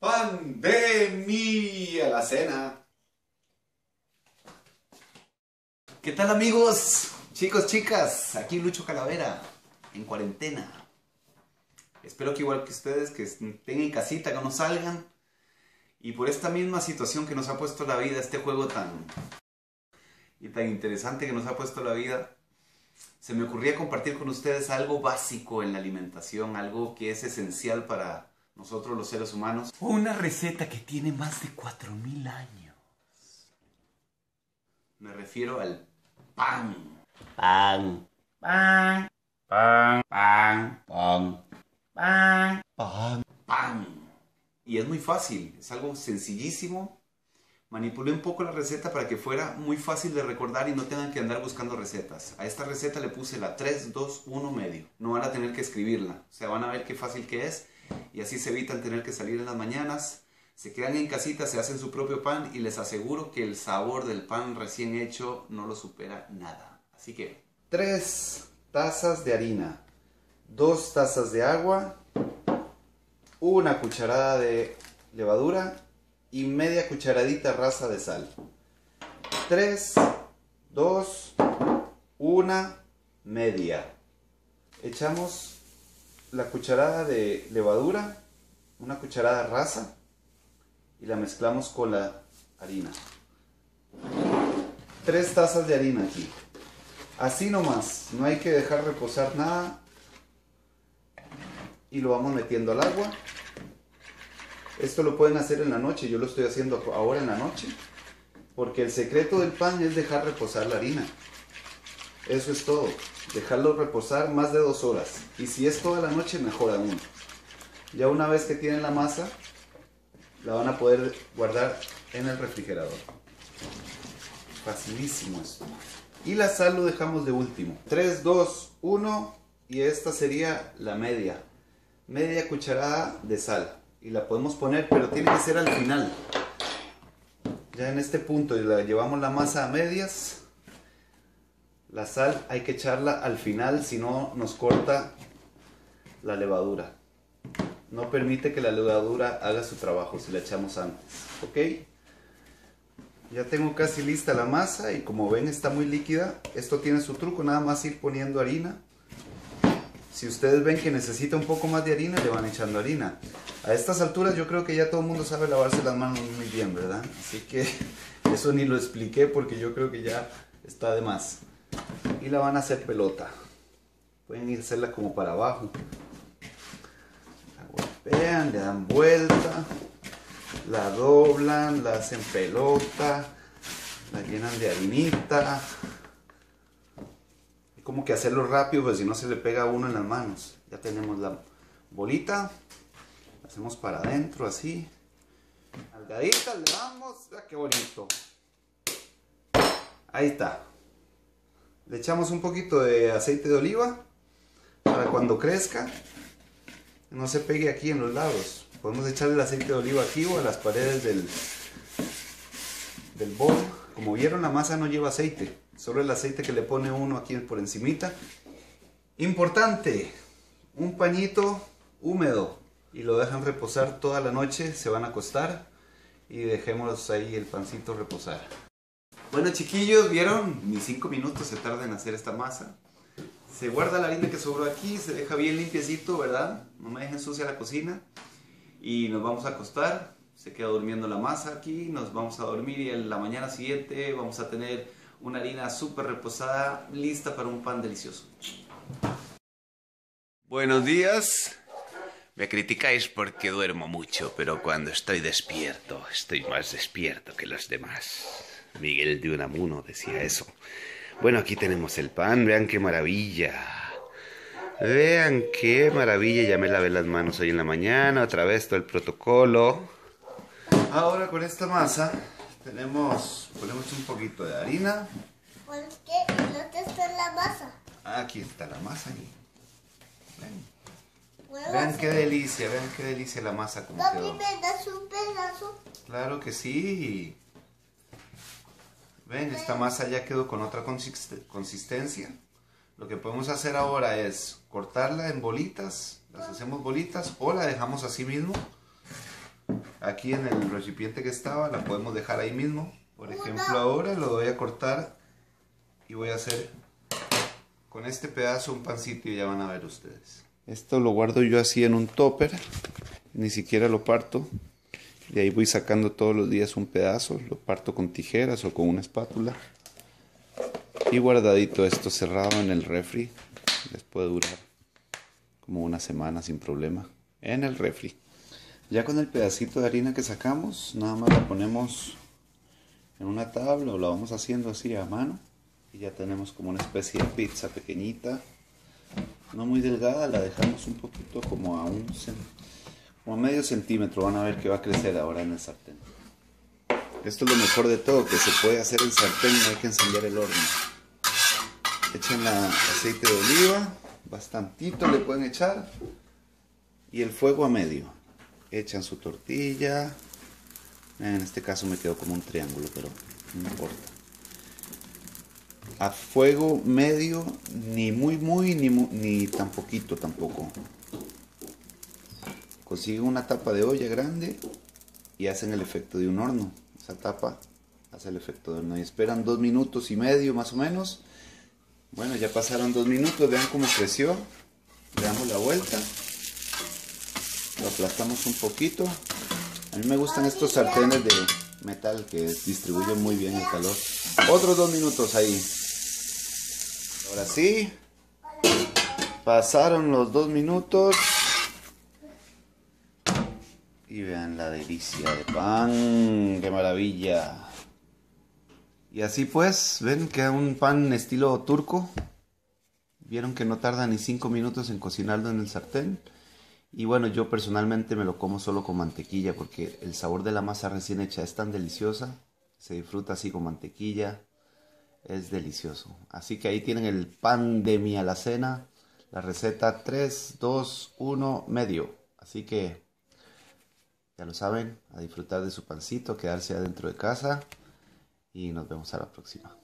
pandemia, la cena. ¿Qué tal, amigos? Chicos, chicas, aquí Lucho Calavera, en cuarentena. Espero que igual que ustedes, que estén en casita, que no salgan. Y por esta misma situación que nos ha puesto la vida, este juego tan interesante que nos ha puesto la vida, se me ocurría compartir con ustedes algo básico en la alimentación, algo que es esencial para nosotros los seres humanos. Una receta que tiene más de 4000 años. Me refiero al pan. Pan. Pan. Pan. Pan. Pan. Pan. Pan. Pan. Y es muy fácil, es algo sencillísimo. Manipulé un poco la receta para que fuera muy fácil de recordar y no tengan que andar buscando recetas. A esta receta le puse la 3-2-1 medio. No van a tener que escribirla, o sea, van a ver qué fácil que es. Y así se evitan tener que salir en las mañanas. Se quedan en casita, se hacen su propio pan y les aseguro que el sabor del pan recién hecho no lo supera nada. Así que 3 tazas de harina, 2 tazas de agua, una cucharada de levadura y media cucharadita rasa de sal. 3, 2, 1, media. Echamos la cucharada de levadura, una cucharada rasa y la mezclamos con la harina. 3 tazas de harina aquí. Así nomás, no hay que dejar reposar nada. Y lo vamos metiendo al agua. Esto lo pueden hacer en la noche, yo lo estoy haciendo ahora en la noche, porque el secreto del pan es dejar reposar la harina. Eso es todo, dejarlo reposar más de 2 horas, y si es toda la noche mejor aún. Ya una vez que tienen la masa, la van a poder guardar en el refrigerador. Facilísimo esto. Y la sal lo dejamos de último. 3, 2, 1, y esta sería la media. Media cucharada de sal y la podemos poner, pero tiene que ser al final. Ya en este punto la llevamos la masa a medias. La sal hay que echarla al final, si no nos corta la levadura. No permite que la levadura haga su trabajo si la echamos antes, ¿ok? Ya tengo casi lista la masa y como ven está muy líquida. Esto tiene su truco, nada más ir poniendo harina. Si ustedes ven que necesita un poco más de harina, le van echando harina. A estas alturas yo creo que ya todo el mundo sabe lavarse las manos muy bien, ¿verdad? Así que eso ni lo expliqué porque yo creo que ya está de más. Y la van a hacer pelota. Pueden hacerla como para abajo. La golpean, le dan vuelta, la doblan, la hacen pelota, la llenan de harinita. Como que hacerlo rápido, pues si no se le pega a uno en las manos. Ya tenemos la bolita, la hacemos para adentro así, algadita le damos, ¡ah, qué bonito! Ahí está. Le echamos un poquito de aceite de oliva para cuando crezca no se pegue aquí en los lados. Podemos echarle el aceite de oliva aquí o a las paredes del bol. Como vieron, la masa no lleva aceite, solo el aceite que le pone uno aquí por encimita. Importante, un pañito húmedo y lo dejan reposar toda la noche. Se van a acostar y dejémoslos ahí el pancito reposar. Bueno, chiquillos, vieron, ni 5 minutos se tarda en hacer esta masa. Se guarda la harina que sobró aquí, se deja bien limpiecito, ¿verdad? No me dejen sucia la cocina y nos vamos a acostar. Se queda durmiendo la masa aquí, nos vamos a dormir y en la mañana siguiente vamos a tener una harina súper reposada, lista para un pan delicioso. Buenos días. Me criticáis porque duermo mucho, pero cuando estoy despierto, estoy más despierto que los demás. Miguel de Unamuno decía eso. Bueno, aquí tenemos el pan, vean qué maravilla. Vean qué maravilla, ya me lavé las manos hoy en la mañana, otra vez todo el protocolo. Ahora con esta masa ponemos un poquito de harina. ¿Por qué no está la masa? Aquí está la masa. Ven. Vean qué delicia, la masa como papi, quedó. ¿Me das un pedazo? Claro que sí. Ven, esta masa ya quedó con otra consistencia. Lo que podemos hacer ahora es cortarla en bolitas, las hacemos bolitas o la dejamos así mismo. aquí en el recipiente que estaba, la podemos dejar ahí mismo. Por ejemplo, ahora lo voy a cortar y voy a hacer con este pedazo un pancito y ya van a ver ustedes. Esto lo guardo yo así en un topper, ni siquiera lo parto. De ahí voy sacando todos los días un pedazo, lo parto con tijeras o con una espátula. Y guardadito esto cerrado en el refri, les puede durar como una semana sin problema en el refri. Ya con el pedacito de harina que sacamos, nada más la ponemos en una tabla o la vamos haciendo así a mano. Y ya tenemos como una especie de pizza pequeñita, no muy delgada, la dejamos un poquito como a medio centímetro, van a ver que va a crecer ahora en el sartén. Esto es lo mejor de todo, que se puede hacer en sartén, no hay que encender el horno. Echen aceite de oliva, bastantito le pueden echar, y el fuego a medio. Echan su tortilla, en este caso me quedó como un triángulo, pero no importa. A fuego medio, ni muy, ni tan poquito tampoco. Consiguen una tapa de olla grande y hacen el efecto de un horno. Esa tapa hace el efecto de horno y esperan 2 minutos y medio más o menos. Bueno, ya pasaron 2 minutos, vean cómo creció. Le damos la vuelta, lo aplastamos un poquito. A mí me gustan estos sartenes de metal que distribuyen muy bien el calor. Otros 2 minutos ahí. Ahora sí, pasaron los 2 minutos y vean la delicia de pan, qué maravilla. Y así pues, ven, queda un pan estilo turco. Vieron que no tarda ni 5 minutos en cocinarlo en el sartén. Y bueno, yo personalmente me lo como solo con mantequilla porque el sabor de la masa recién hecha es tan deliciosa. Se disfruta así con mantequilla, es delicioso. Así que ahí tienen el pan de mi alacena, la receta 3, 2, 1, medio. Así que ya lo saben, a disfrutar de su pancito, quedarse adentro de casa y nos vemos a la próxima.